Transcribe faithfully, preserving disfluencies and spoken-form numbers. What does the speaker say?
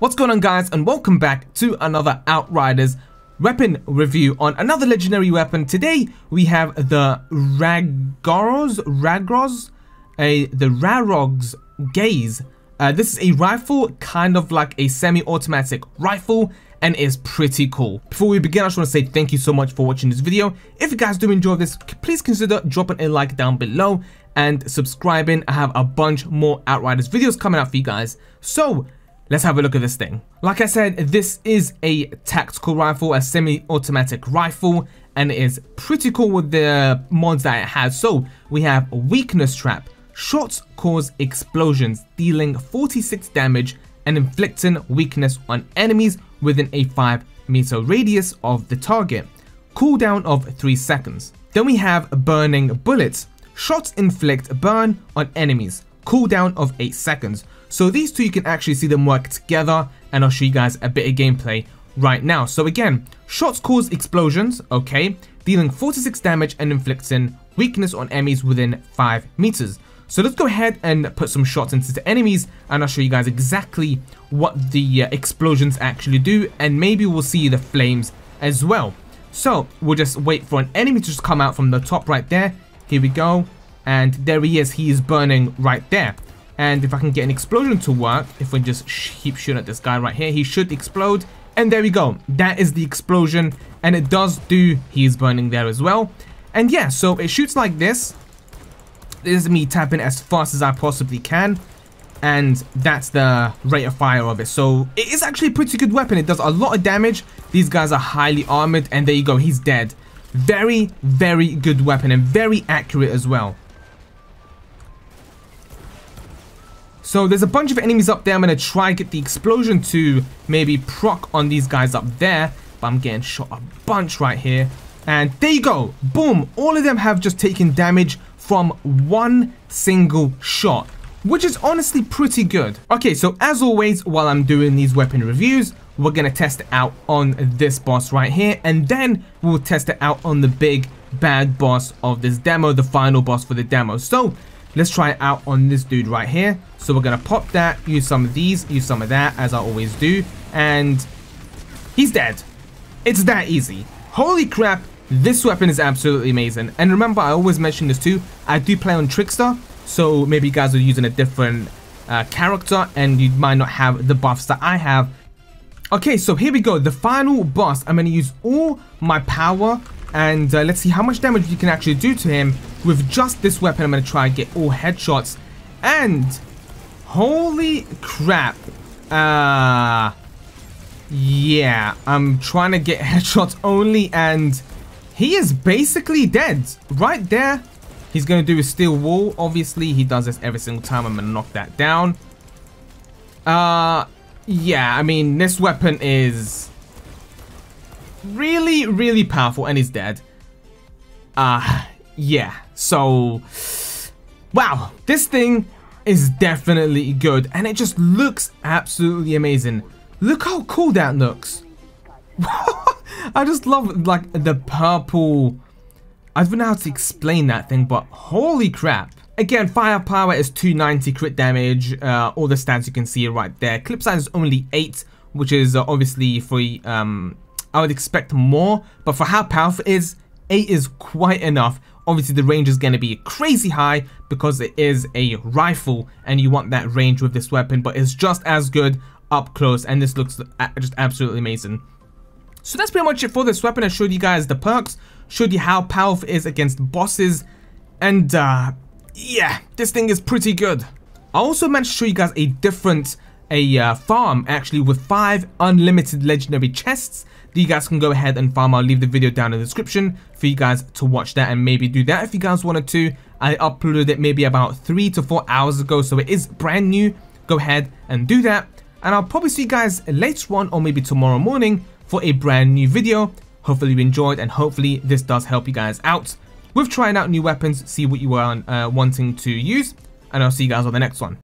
What's going on, guys, and welcome back to another Outriders weapon review on another legendary weapon. Today we have the Rarogz Rarogz a the Rarogz Gaze. Uh, this is a rifle, kind of like a semi-automatic rifle, and is pretty cool. Before we begin, I just want to say thank you so much for watching this video. If you guys do enjoy this, please consider dropping a like down below and subscribing. I have a bunch more Outriders videos coming out for you guys. So let's have a look at this thing. Like I said, this is a tactical rifle, a semi-automatic rifle, and it is pretty cool with the mods that it has. So we have weakness trap. Shots cause explosions, dealing forty-six damage and inflicting weakness on enemies within a five meter radius of the target. Cooldown of three seconds. Then we have burning bullets. Shots inflict burn on enemies. Cooldown of eight seconds. So these two, you can actually see them work together, and I'll show you guys a bit of gameplay right now. So again, shots cause explosions, okay, dealing forty-six damage and inflicting weakness on enemies within five meters. So let's go ahead and put some shots into the enemies, and I'll show you guys exactly what the uh, explosions actually do, and maybe we'll see the flames as well. So we'll just wait for an enemy to just come out from the top right there. Here we go. And there he is. He is burning right there. And if I can get an explosion to work, if we just sh keep shooting at this guy right here, he should explode. And there we go. That is the explosion. And it does do, he is burning there as well. And yeah, so it shoots like this. This is me tapping as fast as I possibly can. And that's the rate of fire of it. So it is actually a pretty good weapon. It does a lot of damage. These guys are highly armored. And there you go. He's dead. Very, very good weapon, and very accurate as well. So there's a bunch of enemies up there. I'm going to try and get the explosion to maybe proc on these guys up there. But I'm getting shot a bunch right here. And there you go. Boom. All of them have just taken damage from one single shot, which is honestly pretty good. Okay, so as always, while I'm doing these weapon reviews, we're going to test it out on this boss right here. And then we'll test it out on the big bad boss of this demo, the final boss for the demo. So let's try it out on this dude right here. So we're going to pop that, use some of these, use some of that, as I always do. And he's dead. It's that easy. Holy crap, this weapon is absolutely amazing. And remember, I always mention this too, I do play on Trickster, so maybe you guys are using a different uh, character and you might not have the buffs that I have. Okay, so here we go, the final boss. I'm going to use all my power, and uh, let's see how much damage you can actually do to him with just this weapon. I'm going to try and get all headshots, and holy crap, uh, yeah, I'm trying to get headshots only, and he is basically dead right there. He's going to do a steel wall. Obviously, he does this every single time. I'm going to knock that down. Uh, yeah, I mean, this weapon is really, really powerful, and he's dead. Uh, yeah, so, wow, this thing is definitely good, and it just looks absolutely amazing. Look how cool that looks. I just love, like, the purple. I don't know how to explain that thing, but holy crap. Again, firepower is two ninety, crit damage, uh, all the stats you can see right there. Clip size is only eight, which is uh, obviously for, um, I would expect more, but for how powerful it is, eight is quite enough. Obviously, the range is going to be crazy high because it is a rifle and you want that range with this weapon, but it's just as good up close, and this looks just absolutely amazing. So that's pretty much it for this weapon. I showed you guys the perks, showed you how powerful it is against bosses, and uh, yeah, this thing is pretty good. I also meant to show you guys a different a uh, farm, actually, with five unlimited legendary chests that you guys can go ahead and farm. I'll leave the video down in the description for you guys to watch that and maybe do that if you guys wanted to. I uploaded it maybe about three to four hours ago, so it is brand new. Go ahead and do that, and I'll probably see you guys later on, or maybe tomorrow morning, for a brand new video. Hopefully you enjoyed, and hopefully this does help you guys out with trying out new weapons, see what you are uh, wanting to use, and I'll see you guys on the next one.